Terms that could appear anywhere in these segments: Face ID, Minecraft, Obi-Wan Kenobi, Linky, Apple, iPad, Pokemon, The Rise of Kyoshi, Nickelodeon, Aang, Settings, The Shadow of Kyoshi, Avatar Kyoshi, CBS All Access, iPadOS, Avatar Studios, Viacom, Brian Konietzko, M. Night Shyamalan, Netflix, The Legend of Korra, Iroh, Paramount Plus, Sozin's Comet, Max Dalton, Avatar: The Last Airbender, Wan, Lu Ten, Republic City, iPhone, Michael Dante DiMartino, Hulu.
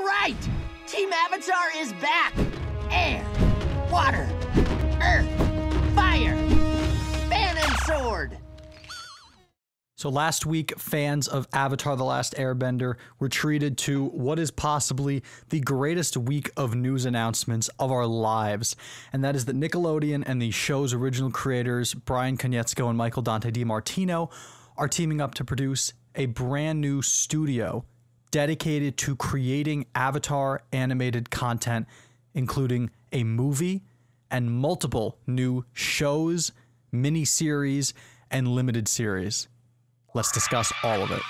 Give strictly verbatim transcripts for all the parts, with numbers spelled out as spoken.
All right, Team Avatar is back. Air, water, earth, fire, fan and sword. So last week, fans of Avatar: The Last Airbender were treated to what is possibly the greatest week of news announcements of our lives. And that is that Nickelodeon and the show's original creators, Brian Konietzko and Michael Dante DiMartino, are teaming up to produce a brand new studio dedicated to creating Avatar animated content, including a movie and multiple new shows, miniseries, and limited series. Let's discuss all of it.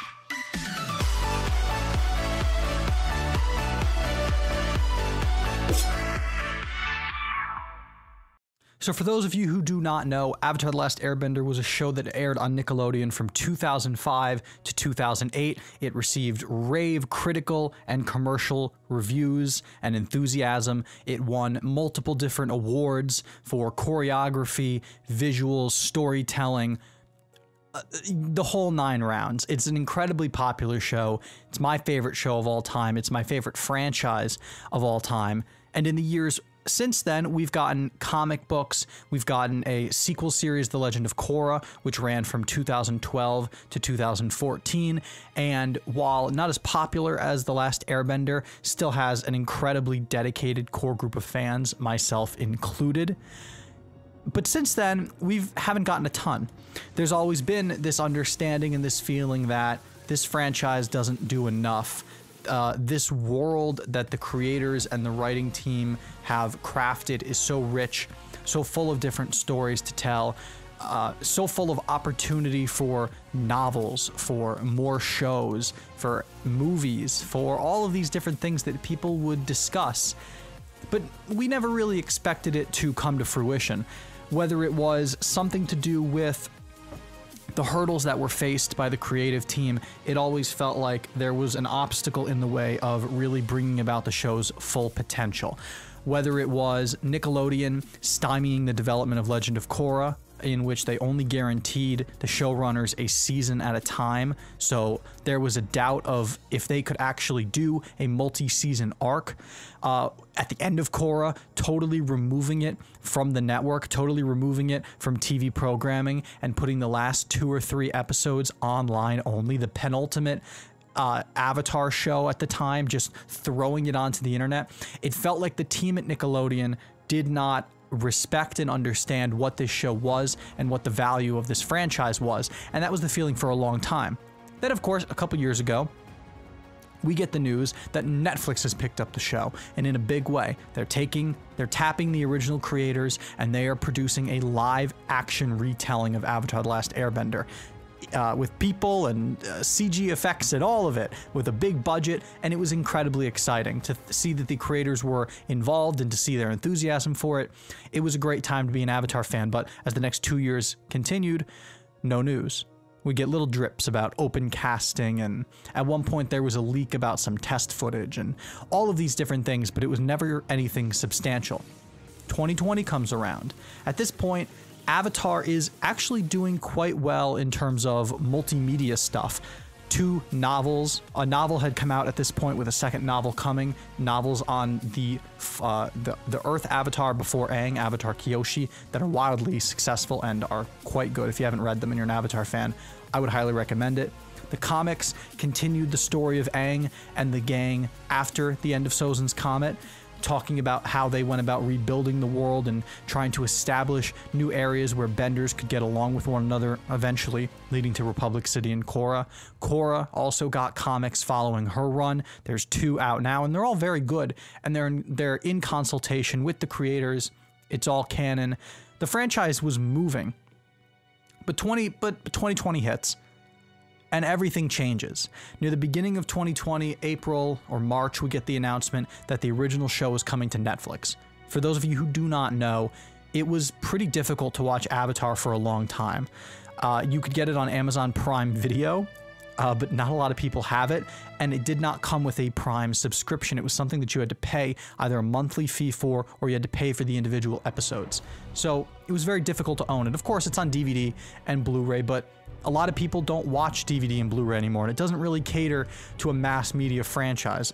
So for those of you who do not know, Avatar: The Last Airbender was a show that aired on Nickelodeon from two thousand five to two thousand eight. It received rave critical and commercial reviews and enthusiasm. It won multiple different awards for choreography, visuals, storytelling, Uh, the whole nine rounds. It's an incredibly popular show. It's my favorite show of all time. It's my favorite franchise of all time. And in the years since then, we've gotten comic books. We've gotten a sequel series, The Legend of Korra, which ran from two thousand twelve to two thousand fourteen. And while not as popular as The Last Airbender, still has an incredibly dedicated core group of fans, myself included. But since then, we haven't gotten a ton. There's always been this understanding and this feeling that this franchise doesn't do enough. Uh, this world that the creators and the writing team have crafted is so rich, so full of different stories to tell, uh, so full of opportunity for novels, for more shows, for movies, for all of these different things that people would discuss. But we never really expected it to come to fruition. Whether it was something to do with the hurdles that were faced by the creative team, it always felt like there was an obstacle in the way of really bringing about the show's full potential. Whether it was Nickelodeon stymieing the development of Legend of Korra, in which they only guaranteed the showrunners a season at a time, so there was a doubt of if they could actually do a multi-season arc. Uh, at the end of Korra, totally removing it from the network, totally removing it from T V programming, and putting the last two or three episodes online only, the penultimate Uh, Avatar show at the time, just throwing it onto the internet. It felt like the team at Nickelodeon did not respect and understand what this show was and what the value of this franchise was, and that was the feeling for a long time. Then, of course, a couple years ago, we get the news that Netflix has picked up the show, and in a big way. They're taking, they're tapping the original creators, and they are producing a live action retelling of Avatar: The Last Airbender. Uh, with people and uh, C G effects and all of it, with a big budget, and it was incredibly exciting to th see that the creators were involved and to see their enthusiasm for it. It was a great time to be an Avatar fan, but as the next two years continued, no news. We get little drips about open casting, and at one point there was a leak about some test footage and all of these different things, but it was never anything substantial. twenty twenty comes around. At this point, Avatar is actually doing quite well in terms of multimedia stuff. Two novels. A novel had come out at this point, with a second novel coming. Novels on the uh, the, the Earth Avatar before Aang, Avatar Kyoshi, that are wildly successful and are quite good. If you haven't read them and you're an Avatar fan, I would highly recommend it. The comics continued the story of Aang and the gang after the end of Sozin's Comet, talking about how they went about rebuilding the world and trying to establish new areas where benders could get along with one another, eventually leading to Republic City and Korra. Korra also got comics following her run. There's two out now, and they're all very good, and they're in, they're in consultation with the creators. It's all canon. The franchise was moving. But twenty but twenty twenty hits, and everything changes. Near the beginning of twenty twenty, April or March, we get the announcement that the original show is coming to Netflix. For those of you who do not know, it was pretty difficult to watch Avatar for a long time. Uh, you could get it on Amazon Prime Video, uh, but not a lot of people have it, and it did not come with a Prime subscription. It was something that you had to pay either a monthly fee for, or you had to pay for the individual episodes. So it was very difficult to own it. Of course, it's on D V D and Blu-ray, but a lot of people don't watch D V D and Blu-ray anymore, and it doesn't really cater to a mass media franchise.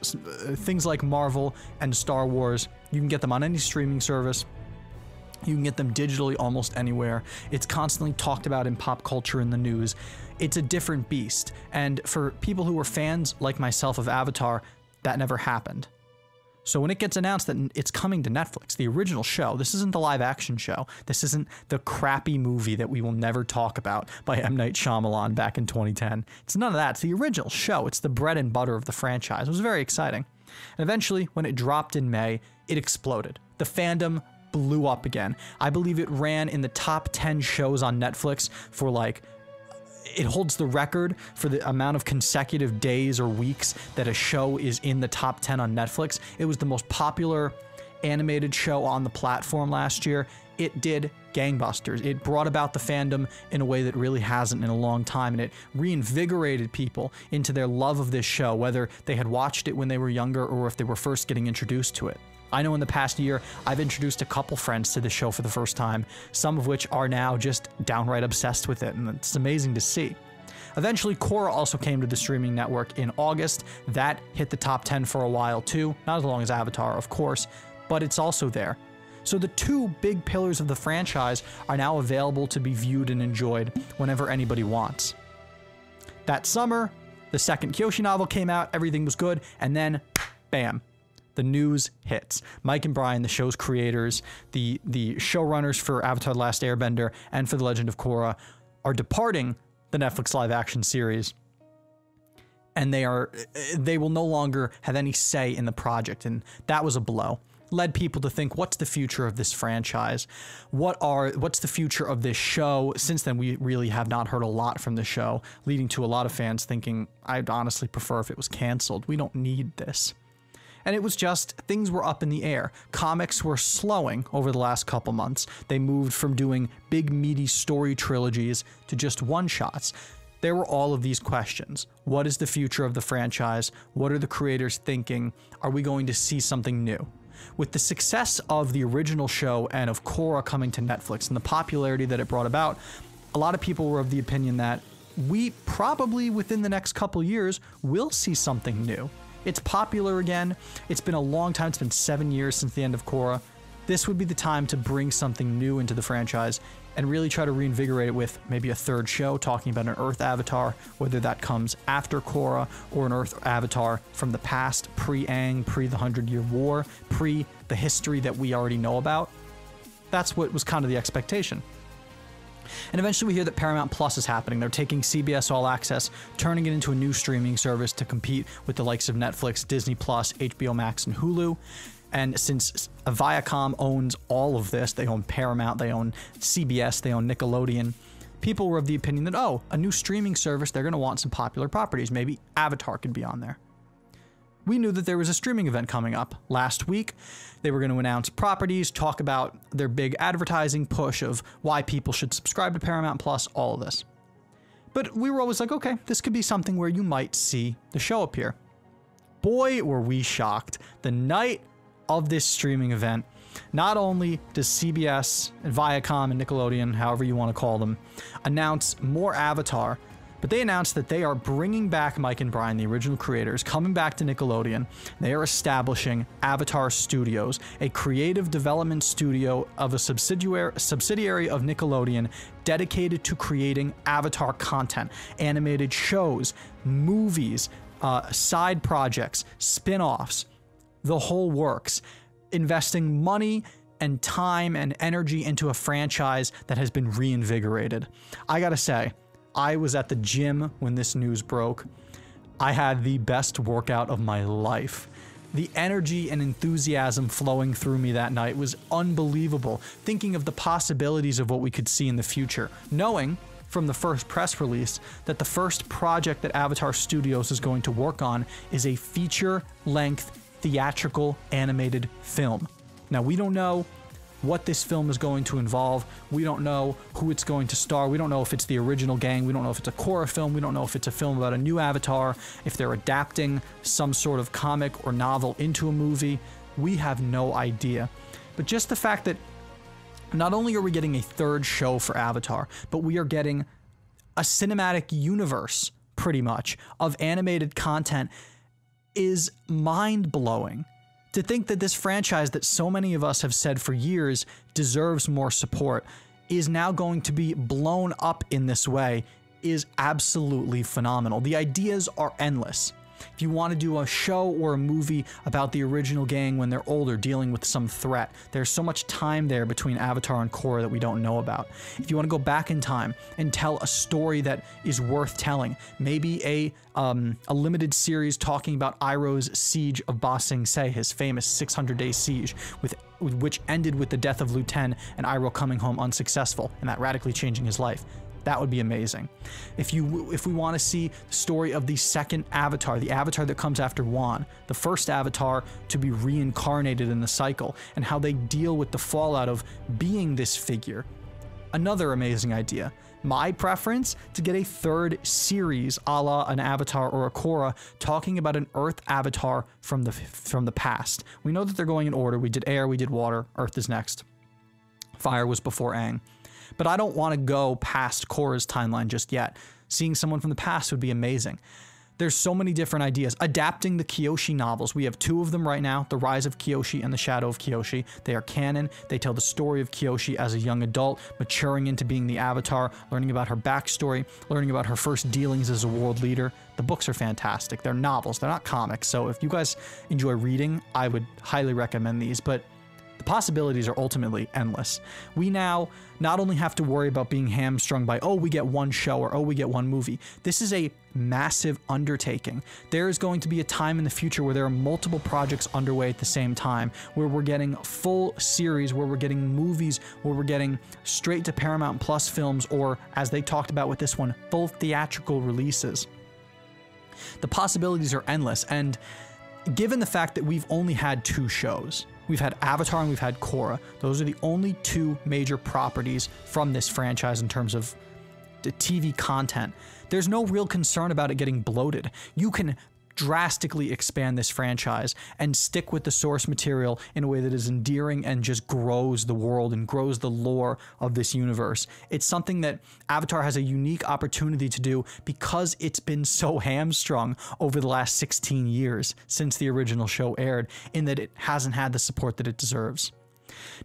Things like Marvel and Star Wars, you can get them on any streaming service. You can get them digitally almost anywhere. It's constantly talked about in pop culture and the news. It's a different beast. And for people who were fans, like myself, of Avatar, that never happened. So when it gets announced that it's coming to Netflix, the original show, this isn't the live action show. This isn't the crappy movie that we will never talk about by M. Night Shyamalan back in twenty ten. It's none of that. It's the original show. It's the bread and butter of the franchise. It was very exciting. And eventually, when it dropped in May, it exploded. The fandom blew up again. I believe it ran in the top ten shows on Netflix for like, it holds the record for the amount of consecutive days or weeks that a show is in the top ten on Netflix. It was the most popular animated show on the platform last year. It did gangbusters. It brought about the fandom in a way that really hasn't in a long time, and it reinvigorated people into their love of this show, whether they had watched it when they were younger or if they were first getting introduced to it. I know in the past year, I've introduced a couple friends to the show for the first time, some of which are now just downright obsessed with it, and it's amazing to see. Eventually, Korra also came to the streaming network in August. That hit the top ten for a while too, not as long as Avatar, of course, but it's also there. So the two big pillars of the franchise are now available to be viewed and enjoyed whenever anybody wants. That summer, the second Kyoshi novel came out, everything was good, and then, bam. The news hits. Mike and Brian, the show's creators, the, the showrunners for Avatar: The Last Airbender and for The Legend of Korra, are departing the Netflix live action series. And they are they will no longer have any say in the project. And that was a blow. Led people to think, what's the future of this franchise? What are what's the future of this show? Since then, we really have not heard a lot from the show, leading to a lot of fans thinking, I'd honestly prefer if it was canceled. We don't need this. And it was just, things were up in the air. Comics were slowing over the last couple months. They moved from doing big, meaty story trilogies to just one-shots. There were all of these questions. What is the future of the franchise? What are the creators thinking? Are we going to see something new? With the success of the original show and of Korra coming to Netflix and the popularity that it brought about, a lot of people were of the opinion that we probably, within the next couple years, will see something new. It's popular again. It's been a long time. It's been seven years since the end of Korra. This would be the time to bring something new into the franchise and really try to reinvigorate it with maybe a third show talking about an Earth Avatar, whether that comes after Korra or an Earth Avatar from the past, pre-Aang, pre-the Hundred Year War, pre-the history that we already know about. That's what was kind of the expectation. And eventually we hear that Paramount Plus is happening. They're taking C B S All Access, turning it into a new streaming service to compete with the likes of Netflix, Disney Plus, H B O Max, and Hulu. And since Viacom owns all of this, they own Paramount, they own C B S, they own Nickelodeon, people were of the opinion that, oh, a new streaming service, they're going to want some popular properties. Maybe Avatar could be on there. We knew that there was a streaming event coming up last week. They were going to announce properties, talk about their big advertising push of why people should subscribe to Paramount Plus, all of this. But we were always like, okay, this could be something where you might see the show appear. Boy, were we shocked. The night of this streaming event, not only does C B S and Viacom and Nickelodeon, however you want to call them, announce more Avatar, but they announced that they are bringing back Mike and Brian, the original creators, coming back to Nickelodeon. They are establishing Avatar Studios, a creative development studio of a subsidiary of Nickelodeon dedicated to creating Avatar content, animated shows, movies, uh, side projects, spin-offs, the whole works, investing money and time and energy into a franchise that has been reinvigorated. I gotta say, I was at the gym when this news broke. I had the best workout of my life. The energy and enthusiasm flowing through me that night was unbelievable, thinking of the possibilities of what we could see in the future, knowing from the first press release that the first project that Avatar Studios is going to work on is a feature-length theatrical animated film. Now, we don't know what this film is going to involve. We don't know who it's going to star. We don't know if it's the original gang. We don't know if it's a Korra film. We don't know if it's a film about a new Avatar, if they're adapting some sort of comic or novel into a movie. We have no idea. But just the fact that not only are we getting a third show for Avatar, but we are getting a cinematic universe, pretty much, of animated content is mind-blowing. To think that this franchise that so many of us have said for years deserves more support is now going to be blown up in this way is absolutely phenomenal. The ideas are endless. If you want to do a show or a movie about the original gang when they're older dealing with some threat, there's so much time there between Avatar and Korra that we don't know about. If you want to go back in time and tell a story that is worth telling, maybe a um, a limited series talking about Iroh's siege of Ba Sing Se, his famous six hundred day siege, with, with which ended with the death of Lu Ten and Iroh coming home unsuccessful and that radically changing his life. That would be amazing. If you, if we want to see the story of the second Avatar, the Avatar that comes after Wan, the first Avatar to be reincarnated in the cycle, and how they deal with the fallout of being this figure, another amazing idea. My preference, to get a third series, a la an Avatar or a Korra, talking about an Earth Avatar from the from the past. We know that they're going in order. We did air, we did water. Earth is next. Fire was before Aang. But I don't want to go past Korra's timeline just yet. Seeing someone from the past would be amazing. There's so many different ideas. Adapting the Kyoshi novels. We have two of them right now, The Rise of Kyoshi and The Shadow of Kyoshi. They are canon. They tell the story of Kyoshi as a young adult, maturing into being the Avatar, learning about her backstory, learning about her first dealings as a world leader. The books are fantastic. They're novels. They're not comics. So if you guys enjoy reading, I would highly recommend these. But the possibilities are ultimately endless. We now not only have to worry about being hamstrung by, oh, we get one show or, oh, we get one movie. This is a massive undertaking. There is going to be a time in the future where there are multiple projects underway at the same time, where we're getting full series, where we're getting movies, where we're getting straight to Paramount Plus films, or as they talked about with this one, full theatrical releases. The possibilities are endless. And given the fact that we've only had two shows, we've had Avatar and we've had Korra. Those are the only two major properties from this franchise in terms of the T V content. There's no real concern about it getting bloated. You can drastically expand this franchise and stick with the source material in a way that is endearing and just grows the world and grows the lore of this universe. It's something that Avatar has a unique opportunity to do because it's been so hamstrung over the last sixteen years since the original show aired, in that it hasn't had the support that it deserves.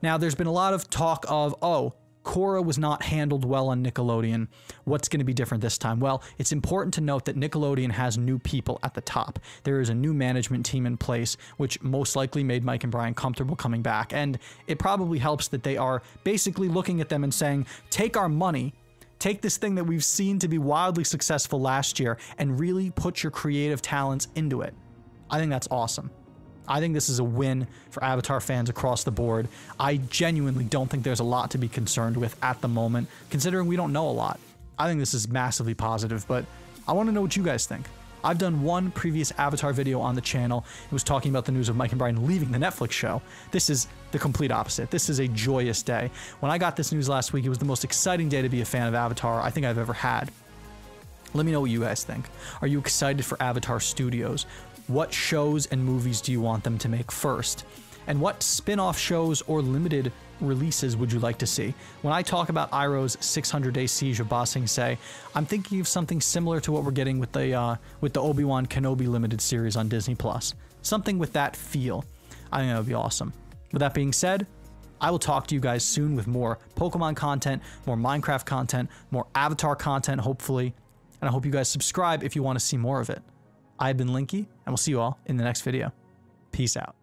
Now, there's been a lot of talk of, oh, Korra was not handled well on Nickelodeon. What's going to be different this time? Well, it's important to note that Nickelodeon has new people at the top. There is a new management team in place, which most likely made Mike and Brian comfortable coming back. And it probably helps that they are basically looking at them and saying, take our money, take this thing that we've seen to be wildly successful last year, and really put your creative talents into it. I think that's awesome. I think this is a win for Avatar fans across the board. I genuinely don't think there's a lot to be concerned with at the moment, considering we don't know a lot. I think this is massively positive, but I want to know what you guys think. I've done one previous Avatar video on the channel. It was talking about the news of Mike and Brian leaving the Netflix show. This is the complete opposite. This is a joyous day. When I got this news last week, it was the most exciting day to be a fan of Avatar I think I've ever had. Let me know what you guys think. Are you excited for Avatar Studios? What shows and movies do you want them to make first? And what spin-off shows or limited releases would you like to see? When I talk about Iroh's six hundred day siege of Ba Sing Se, I'm thinking of something similar to what we're getting with the uh, with the Obi-Wan Kenobi limited series on Disney Plus. Something with that feel. I think that would be awesome. With that being said, I will talk to you guys soon with more Pokemon content, more Minecraft content, more Avatar content, hopefully. And I hope you guys subscribe if you want to see more of it. I've been Linky, and we'll see you all in the next video. Peace out.